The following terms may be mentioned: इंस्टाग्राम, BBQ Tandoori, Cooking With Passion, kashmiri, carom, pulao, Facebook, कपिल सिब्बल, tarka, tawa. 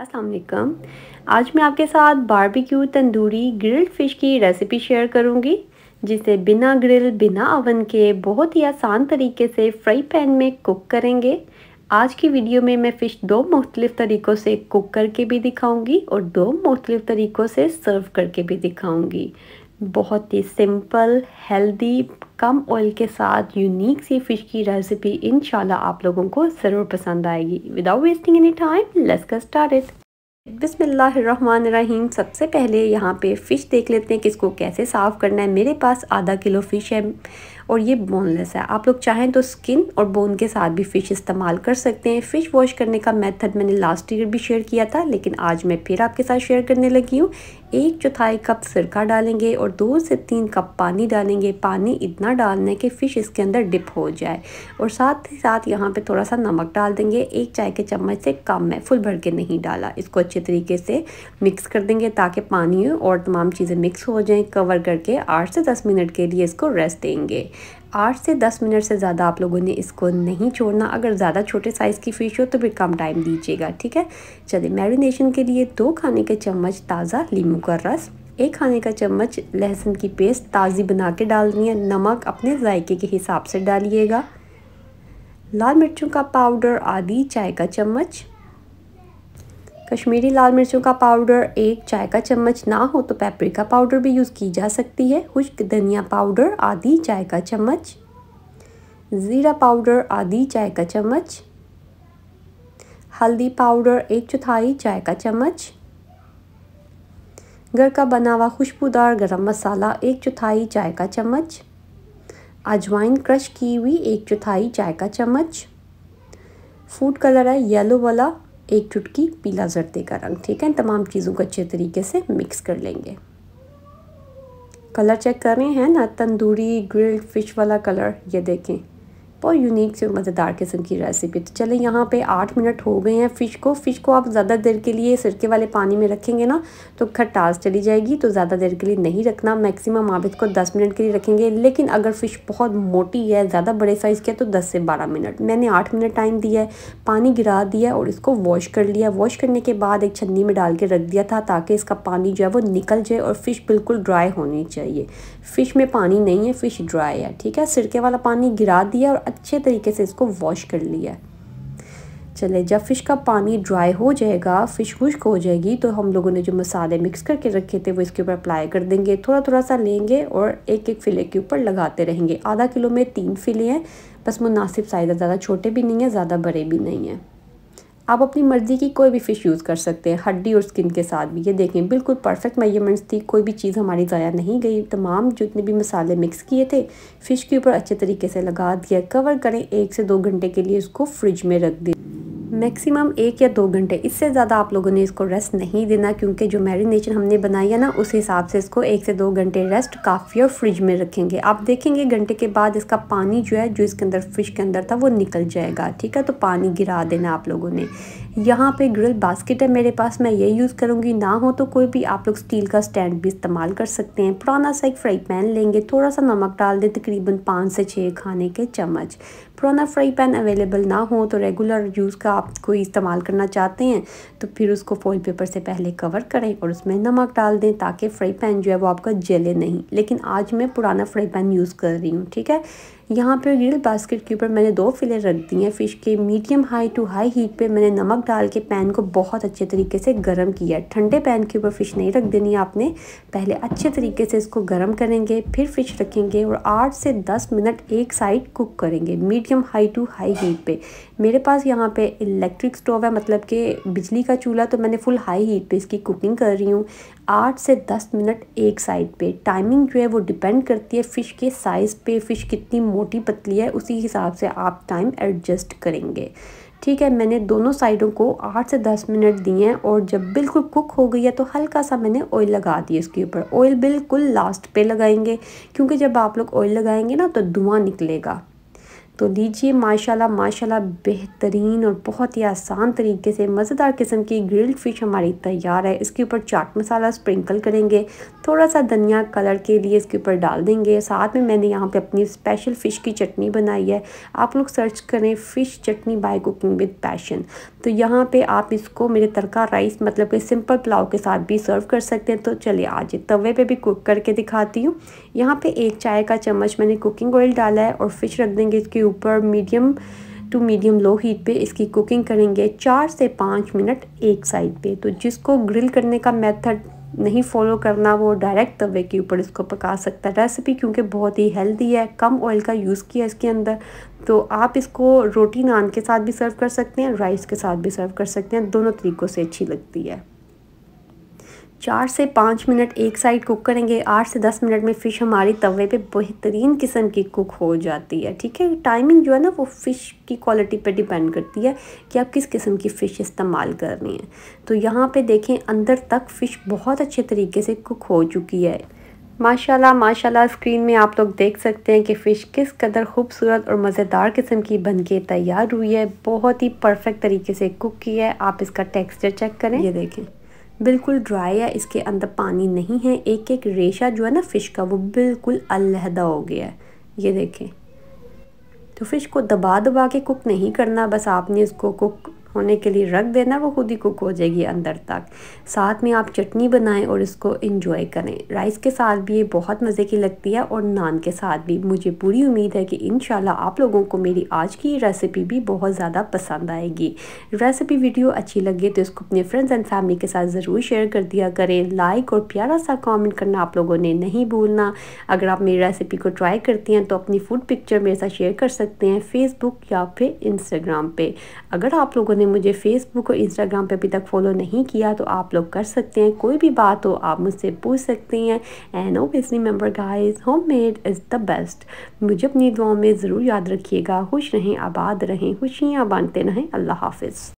अस्सलाम वालेकुम। आज मैं आपके साथ बारबेक्यू तंदूरी ग्रिल्ड फ़िश की रेसिपी शेयर करूंगी, जिसे बिना ग्रिल बिना अवन के बहुत ही आसान तरीके से फ्राई पैन में कुक करेंगे। आज की वीडियो में मैं फ़िश दो मुख्तलिफ़ तरीक़ों से कुक करके भी दिखाऊंगी और दो मुख्तलिफ़ तरीक़ों से सर्व करके भी दिखाऊंगी। बहुत ही सिंपल, हेल्दी, कम ऑयल के साथ यूनिक सी फ़िश की रेसिपी इंशाल्लाह आप लोगों को ज़रूर पसंद आएगी। Without wasting any time let's get started. बिस्मिल्लाहिर्रहमानिर्रहीम। सबसे पहले यहाँ पे फ़िश देख लेते हैं कि इसको कैसे साफ़ करना है। मेरे पास आधा किलो फ़िश है और ये बोनलेस है। आप लोग चाहें तो स्किन और बोन के साथ भी फ़िश इस्तेमाल कर सकते हैं। फ़िश वॉश करने का मेथड मैंने लास्ट ईयर भी शेयर किया था, लेकिन आज मैं फिर आपके साथ शेयर करने लगी हूँ। 1/4 कप सिरका डालेंगे और 2 से 3 कप पानी डालेंगे। पानी इतना डालना है कि फ़िश इसके अंदर डिप हो जाए, और साथ ही साथ यहाँ पे थोड़ा सा नमक डाल देंगे। 1 चाय के चम्मच से कम है, फुल भर के नहीं डाला। इसको अच्छे तरीके से मिक्स कर देंगे ताकि पानी और तमाम चीज़ें मिक्स हो जाएँ। कवर करके 8 से 10 मिनट के लिए इसको रेस्ट देंगे। 8 से 10 मिनट से ज़्यादा आप लोगों ने इसको नहीं छोड़ना। अगर ज़्यादा छोटे साइज़ की फ़िश हो तो फिर कम टाइम दीजिएगा, ठीक है। चलिए, मैरिनेशन के लिए 2 खाने के चम्मच ताज़ा नींबू का रस, 1 खाने का चम्मच लहसुन की पेस्ट ताज़ी बना के डालनी है। नमक अपने जायके के हिसाब से डालिएगा। लाल मिर्चों का पाउडर ½ चाय का चम्मच, कश्मीरी लाल मिर्चों का पाउडर 1 चाय का चम्मच, ना हो तो पेपरिका पाउडर भी यूज़ की जा सकती है। खुश्क धनिया पाउडर ½ चाय का चम्मच, ज़ीरा पाउडर ½ चाय का चम्मच, हल्दी पाउडर 1/4 चाय का चम्मच, घर का बना हुआ खुशबूदार गरम मसाला 1/4 चाय का चम्मच, अजवाइन क्रश की हुई 1/4 चाय का चम्मच, फूड कलर है येलो वाला 1 चुटकी, पीला जर्दे का रंग, ठीक है। तमाम चीज़ों को अच्छे तरीके से मिक्स कर लेंगे। कलर चेक कर रहे हैं ना, तंदूरी ग्रिल्ड फ़िश वाला कलर, ये देखें। बहुत यूनिक से मज़ेदार किस्म की रेसिपी। तो चले, यहाँ पे 8 मिनट हो गए हैं। फ़िश को आप ज़्यादा देर के लिए सिरके वाले पानी में रखेंगे ना तो खटास चली जाएगी, तो ज़्यादा देर के लिए नहीं रखना। मैक्सिमम आप इसको 10 मिनट के लिए रखेंगे, लेकिन अगर फ़िश बहुत मोटी है, ज़्यादा बड़े साइज़ की है, तो 10 से 12 मिनट। मैंने 8 मिनट टाइम दिया है। पानी गिरा दिया और इसको वॉश कर लिया। वॉश करने के बाद एक छन्नी में डाल के रख दिया था ताकि इसका पानी जो है वो निकल जाए, और फ़िश बिल्कुल ड्राई होनी चाहिए। फ़िश में पानी नहीं है, फ़िश ड्राई है, ठीक है। सिरके वाला पानी गिरा दिया और अच्छे तरीके से इसको वॉश कर लिया। चले, जब फ़िश का पानी ड्राई हो जाएगा, फ़िश खुश्क हो जाएगी, तो हम लोगों ने जो मसाले मिक्स करके रखे थे वो इसके ऊपर अप्लाई कर देंगे। थोड़ा थोड़ा सा लेंगे और एक एक फ़िले के ऊपर लगाते रहेंगे। आधा किलो में 3 फ़िले हैं, बस मुनासिब साइज़ है। ज़्यादा छोटे भी नहीं है, ज़्यादा बड़े भी नहीं हैं। आप अपनी मर्ज़ी की कोई भी फ़िश यूज़ कर सकते हैं, हड्डी और स्किन के साथ भी। ये देखें, बिल्कुल परफेक्ट मेजरमेंट्स थी, कोई भी चीज़ हमारी ज़ाया नहीं गई। तमाम जितने भी मसाले मिक्स किए थे फ़िश के ऊपर अच्छे तरीके से लगा दिया। कवर करें, 1 से 2 घंटे के लिए इसको फ्रिज में रख दें। मैक्सिमम 1 या 2 घंटे, इससे ज़्यादा आप लोगों ने इसको रेस्ट नहीं देना, क्योंकि जो मैरिनेशन हमने बनाई है ना, उस हिसाब से इसको 1 से 2 घंटे रेस्ट काफ़ी, और फ्रिज में रखेंगे। आप देखेंगे घंटे के बाद इसका पानी जो है, जो इसके अंदर फ़िश के अंदर था, वो निकल जाएगा, ठीक है। तो पानी गिरा देना आप लोगों ने। यहाँ पे ग्रिल बास्केट है मेरे पास, मैं ये यूज़ करूँगी। ना हो तो कोई भी आप लोग स्टील का स्टैंड भी इस्तेमाल कर सकते हैं। पुराना सा एक फ्राई पैन लेंगे, थोड़ा सा नमक डाल दें, तकरीबन 5 से 6 खाने के चम्मच। पुराना फ्राई पैन अवेलेबल ना हो तो रेगुलर यूज़ का आप कोई इस्तेमाल करना चाहते हैं तो फिर उसको फॉइल पेपर से पहले कवर करें और उसमें नमक डाल दें ताकि फ्राई पैन जो है वो आपका जले नहीं। लेकिन आज मैं पुराना फ्राई पैन यूज़ कर रही हूँ, ठीक है। यहाँ पर ग्रिल बास्केट के ऊपर मैंने 2 फ़िले रख दिए हैं फ़िश के। Medium high to high heat पे मैंने नमक डाल के पैन को बहुत अच्छे तरीके से गर्म किया। ठंडे पैन के ऊपर फ़िश नहीं रख देनी आपने, पहले अच्छे तरीके से इसको गर्म करेंगे, फिर फ़िश रखेंगे और 8 से 10 मिनट एक साइड कुक करेंगे, medium high to high heat पे। मेरे पास यहाँ पे इलेक्ट्रिक स्टोव है, मतलब कि बिजली का चूल्हा, तो मैंने फुल हाई हीट पे इसकी कुकिंग कर रही हूँ। 8 से 10 मिनट एक साइड पे। टाइमिंग जो है वो डिपेंड करती है फ़िश के साइज़ पे, फ़िश कितनी मोटी पतली है उसी हिसाब से आप टाइम एडजस्ट करेंगे, ठीक है। मैंने दोनों साइडों को 8 से 10 मिनट दिए हैं, और जब बिल्कुल कुक हो गई है तो हल्का सा मैंने ऑयल लगा दिया इसके ऊपर। ऑयल बिल्कुल लास्ट पे लगाएंगे, क्योंकि जब आप लोग ऑयल लगाएंगे ना तो धुआं निकलेगा। तो लीजिए माशाल्लाह माशाल्लाह बेहतरीन और बहुत ही आसान तरीके से मज़ेदार किस्म की ग्रिल्ड फ़िश हमारी तैयार है। इसके ऊपर चाट मसाला स्प्रिंकल करेंगे, थोड़ा सा धनिया कलर के लिए इसके ऊपर डाल देंगे। साथ में मैंने यहाँ पे अपनी स्पेशल फ़िश की चटनी बनाई है, आप लोग सर्च करें fish chutney by cooking with passion. तो यहाँ पर आप इसको मेरे तड़का राइस मतलब कि सिंपल पुलाव के साथ भी सर्व कर सकते हैं। तो चलिए आज तवे पर भी कुक करके दिखाती हूँ। यहाँ पर 1 चाय का चम्मच मैंने कुकिंग ऑयल डाला है और फ़िश रख देंगे इसके ऊपर medium to medium low heat पे। इसकी कुकिंग करेंगे 4 से 5 मिनट एक साइड पे। तो जिसको ग्रिल करने का मेथड नहीं फॉलो करना वो डायरेक्ट तवे के ऊपर इसको पका सकता है। रेसिपी क्योंकि बहुत ही हेल्दी है, कम ऑयल का यूज़ किया इसके अंदर। तो आप इसको रोटी नान के साथ भी सर्व कर सकते हैं, राइस के साथ भी सर्व कर सकते हैं, दोनों तरीक़ों से अच्छी लगती है। 4 से 5 मिनट एक साइड कुक करेंगे। 8 से 10 मिनट में फ़िश हमारी तवे पे बेहतरीन किस्म की कुक हो जाती है। ठीक है, टाइमिंग जो है ना वो फ़िश की क्वालिटी पे डिपेंड करती है कि आप किस किस्म की फ़िश इस्तेमाल करनी है। तो यहाँ पे देखें अंदर तक फ़िश बहुत अच्छे तरीके से कुक हो चुकी है। माशाल्लाह माशाल्लाह स्क्रीन में आप लोग देख सकते हैं कि फ़िश किस कदर खूबसूरत और मज़ेदार किस्म की बनके तैयार हुई है। बहुत ही परफेक्ट तरीके से कुक की है। आप इसका टेक्स्चर चेक करें, ये देखें बिल्कुल ड्राई है, इसके अंदर पानी नहीं है। एक एक रेशा जो है ना फ़िश का वो बिल्कुल अलहदा हो गया है, ये देखें। तो फ़िश को दबा दबा के कुक नहीं करना, बस आपने इसको कुक होने के लिए रख देना, वो खुद ही कुक हो जाएगी अंदर तक। साथ में आप चटनी बनाएं और इसको एंजॉय करें। राइस के साथ भी ये बहुत मज़े की लगती है और नान के साथ भी। मुझे पूरी उम्मीद है कि इंशाल्लाह आप लोगों को मेरी आज की रेसिपी भी बहुत ज़्यादा पसंद आएगी। रेसिपी वीडियो अच्छी लगे तो इसको अपने फ्रेंड्स एंड फैमिली के साथ ज़रूर शेयर कर दिया करें। लाइक और प्यारा सा कॉमेंट करना आप लोगों ने नहीं भूलना। अगर आप मेरी रेसिपी को ट्राई करती हैं तो अपनी फूड पिक्चर मेरे साथ शेयर कर सकते हैं फेसबुक या फिर इंस्टाग्राम पर। अगर आप लोगों ने मुझे फेसबुक और इंस्टाग्राम पे अभी तक फॉलो नहीं किया तो आप लोग कर सकते हैं। कोई भी बात हो आप मुझसे पूछ सकते हैं। And obviously remember guys, homemade is the best. मुझे अपनी दुआओं में ज़रूर याद रखिएगा। खुश रहें, आबाद रहें, खुशियाँ बांटते रहें। अल्लाह हाफिज़।